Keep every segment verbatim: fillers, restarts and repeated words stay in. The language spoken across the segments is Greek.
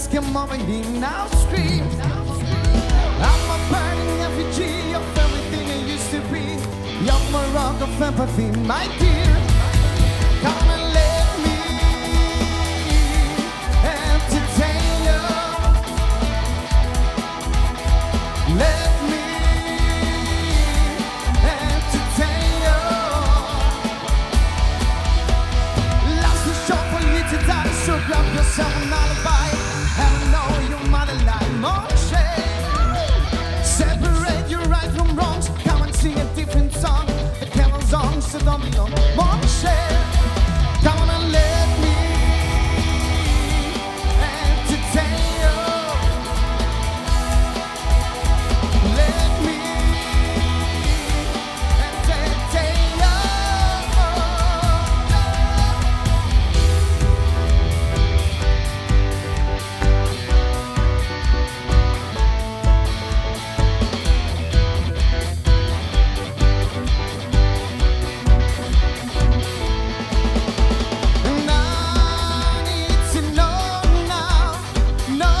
ask your mom and he now screams. I'm a burning refugee of everything I used to be. You're my rock of empathy, my dear. Come and let me entertain you. Let me entertain you. Life's too short for you to die, so grab yourself an alibi. And I know your mother like more shade. Separate your right from wrongs. Come and sing a different song. The devil's on, so don't be on more shade. Come on and let me entertain you. Let me entertain you. And I need to know now, know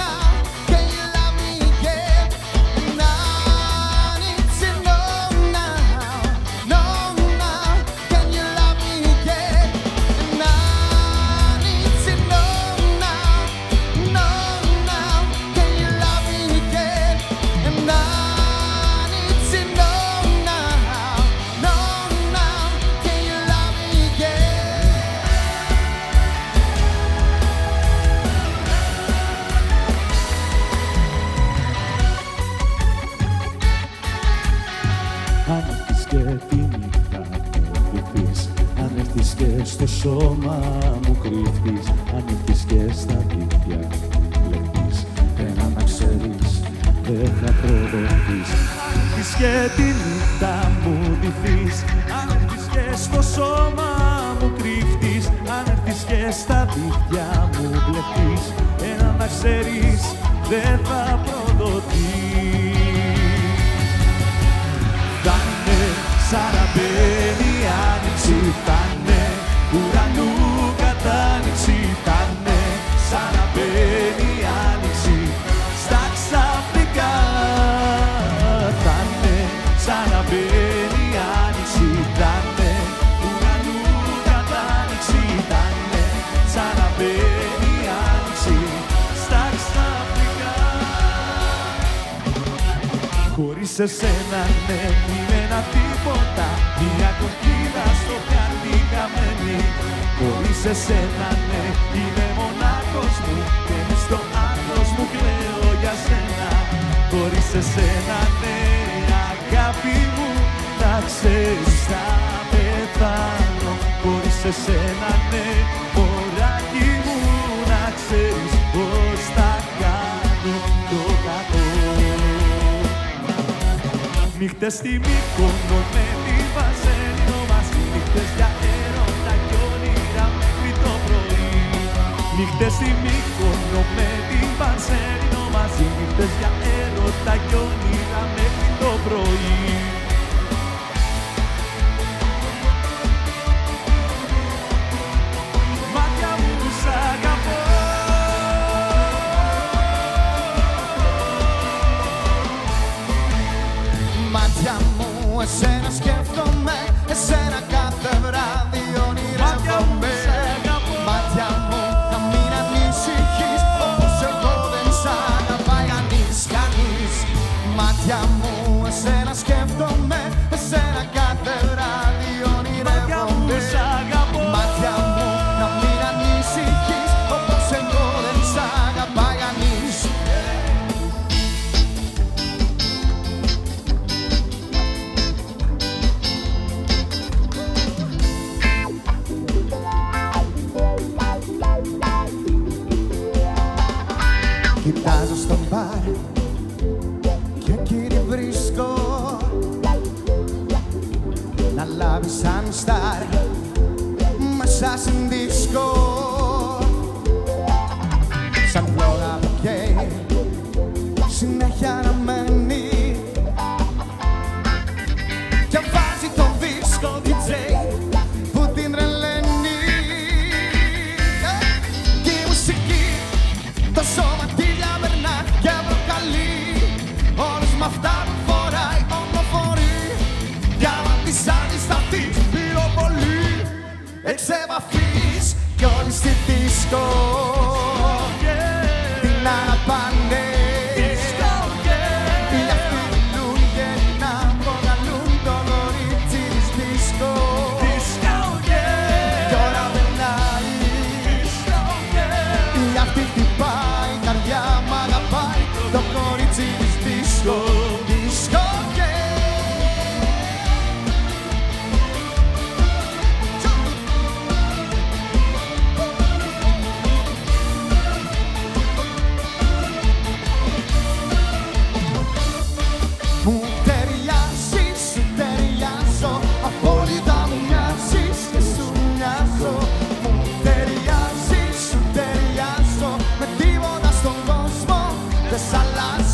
now, can you love me again? And I need to know now, know now, can you love me again? And I need to know now, know now, can you love me again? And I need to know now, know now, can you love me again? Άνοιχτης και τίμητα κρυφτής, άνοιχτης και στο σώμα μου κρυφτής, άνοιχτης και στα δίκτυα λεπτής, ένα να ξέρεις δεν θα προδοθείς. Άνοιχτης και τη νύχτα μου ντυθείς, άνοιχτης και στο σώμα μου κρυφτής, άνοιχτης και στα δίκτυα μου μπλεχτής, ένα να ξέρεις δεν θα προδοθείς. Θα είναι σαν να μπαίνει η άνοιξη, θα είναι ουρανού κατάνοιξη, θα είναι σαν να μπαίνει η άνοιξη στα ξαφνικά. Θα είναι σαν να μπαίνει η άνοιξη, θα είναι ουρανού κατάνοιξη, θα είναι σαν να μπαίνει η άνοιξη στα ξαφνικά. Χωρίς εσένα ναι, μην ένα τίποτα, μια κοκκίδα στο χαρτί καμένη. Χωρίς εσένα ναι, είμαι μονάχος μου και μες στο άγχος μου κλαίω για σένα. Χωρίς εσένα ναι, αγάπη μου, να ξέρεις θα πεθάνω. Χωρίς εσένα ναι, μωράκι μου, να ξέρεις πως θα κάνω το κακό. Νύχτες στη Μύκονο με τη Βαζένο μας, νύχτες για έρωτα κι όνειρα μέχρι το πρωί. Νύχτες στη Μύκονο με τη Βαζένο μας, νύχτες για έρωτα κι όνειρα μέχρι το πρωί. Μάτια μου σ' αγαπώ. Μάτια μου, εσένα σκέφτομαι, εσένα κάθε βράδυ ονειρεύομαι. Μάτια μου, να μην ανησυχείς, όπως εγώ δεν σ' αγαπάει κανείς, κανείς. Μάτια μου, εσένα σκέφτομαι, εσένα κάθε βράδυ ονειρεύομαι. Μάτια μου, να μην ανησυχείς, όπως εγώ δεν σ' αγαπάει κανείς. Κοιτάζω στο μπαρ και εκεί τη βρίσκω, να λάβει σαν στάρ μέσα στην δίσκο. Σαν πλόγα που καίει συνέχεια να μένει και βάζει το δίσκο ντι τζέι που την τρελαίνει. Και η μουσική το Δεν ξεβαφείς κι όλοι στη δίσκο την αγαπάνε. Οι αυτοί μιλούν και να προκαλούν το κορίτσι της δίσκο. Κι ώρα περνάει, οι αυτοί χτυπάει, η καρδιά μ' αγαπάει το κορίτσι της δίσκο.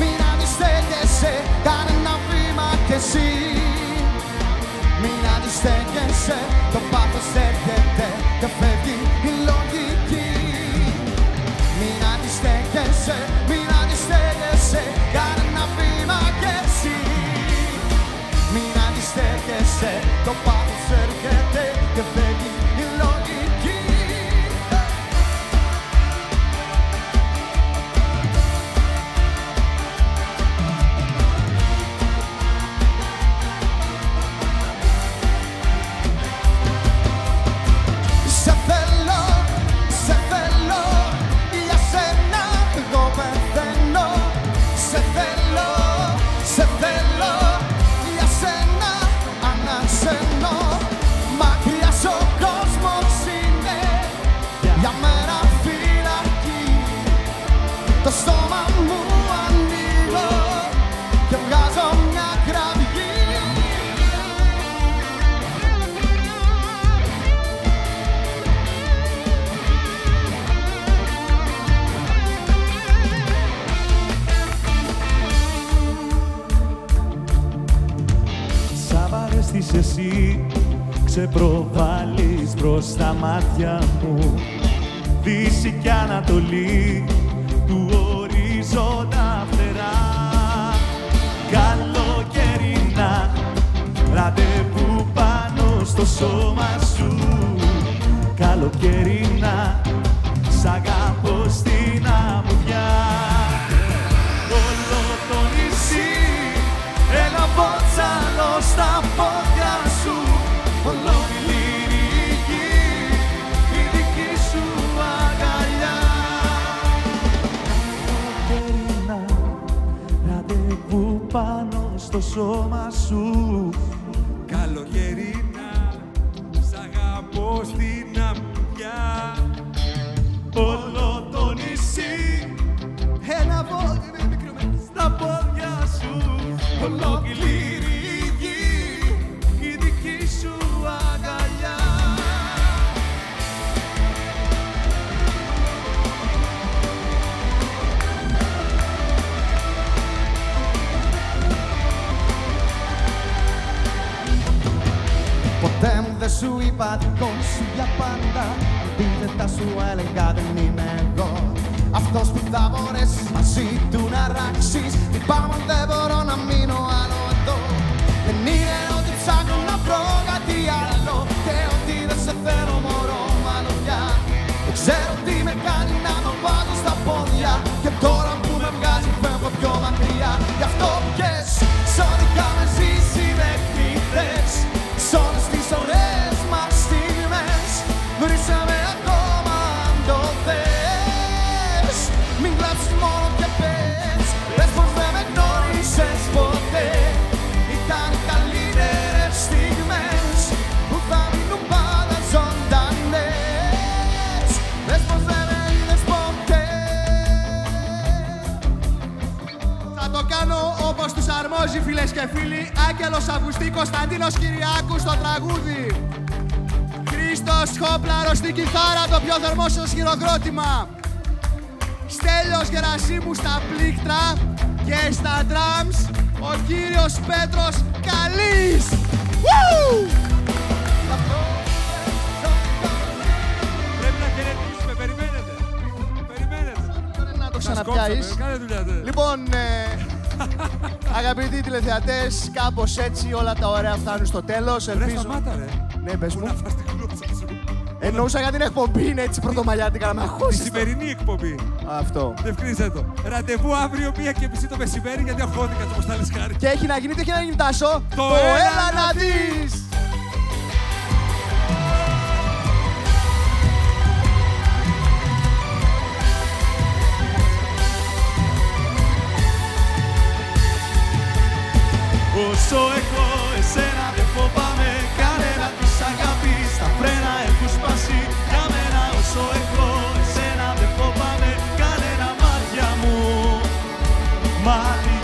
Μην αντιστέκεσαι, κάνε ένα βήμα κι εσύ. Μην αντιστέκεσαι, το πάθος έρχεται και φεύγει η λογική. Μην αντιστέκεσαι, μην αντιστέκεσαι, κάνε ένα βήμα κι εσύ. Μην αντιστέκεσαι, το πάθος έρχεται και φεύγει η λογική. Εσύ ξεπροβάλλεις προς τα μάτια μου, δύση κι ανατολή του ορίζοντα φτερά. Καλοκαιρινά ραντεβού πάνω στο σώμα σου. Καλοκαιρινά σ' αγαπώ στην αμμουδιά. Όλο το νησί ένα βότσαλο στα πόδια. Ολόκληρη η γη, η δική σου αγκαλιά. Καλοκαιρινά ραντεβού πάνω στο σώμα σου. Καλοκαιρινά σ' αγαπώ στην αμμουδιά. Όλο το νησί ένα βόδι μικρό με στα πόδια σου. Ολόκληρη η γη, η δική σου αγκαλιά. Ποτέ μου δεν σου είπα δικό σου για πάντα, αντίθετα σου έλεγα δεν είμαι εγώ αυτός που θα μπορέσεις μαζί του να ράξεις. Την πάμε δεν μπορώ να μείνω άλλο εδώ. Δεν είναι ότι ψάχνω να βρω κάτι άλλο και ότι δεν σε θέλω μωρό μάλλον πια. Δεν ξέρω τι με κάνει να το βάζω στα πόδια και τώρα που με βγάζει φεύγω πιο μακριά. Γι' αυτό πιες, σ' ό,τι είχαμε ζήσει δεν χτυπές, σ' όλες τις ωραίες μας στιγμές. Φίλες και φίλοι, Άγγελος Αβγουστή, Κωνσταντίνος Κυριάκου στο τραγούδι. Χρήστος Χόπλαρος στην κιθάρα, το πιο θερμό σας χειροκρότημα. Στέλιος Γερασίμου στα πλήκτρα και στα drums, ο κύριος Πέτρος Καλής. Woo! Πρέπει να χαιρετήσουμε, περιμένετε. Περιμένετε. Πρέπει να το ξαναπιάσεις. Λοιπόν, ε... αγαπητοί τηλεθεατές, κάπως έτσι όλα τα ωραία φτάνουν στο τέλος. Ελπίζω... σταμάτα, ρε. Ναι, πες μου. Εννοούσα για την εκπομπή, είναι έτσι πρωτομαγιάτικα να με. Τη σημερινή εκπομπή. Αυτό. Δευκρίνησέ το. Ραντεβού αύριο μία και μισή το μεσημέρι, γιατί αχώθηκα το ποστάλις χάρη. Και έχει να γίνει, τι έχει να γίνει, Τάσο. Το έλα να δεις. Όσο έχω εσένα δεν φοβάμαι κανένα της αγάπης. Τα φρένα έχουν σπάσει για μένα. Όσο έχω εσένα δεν φοβάμαι κανένα, μάτια μου. Μάτια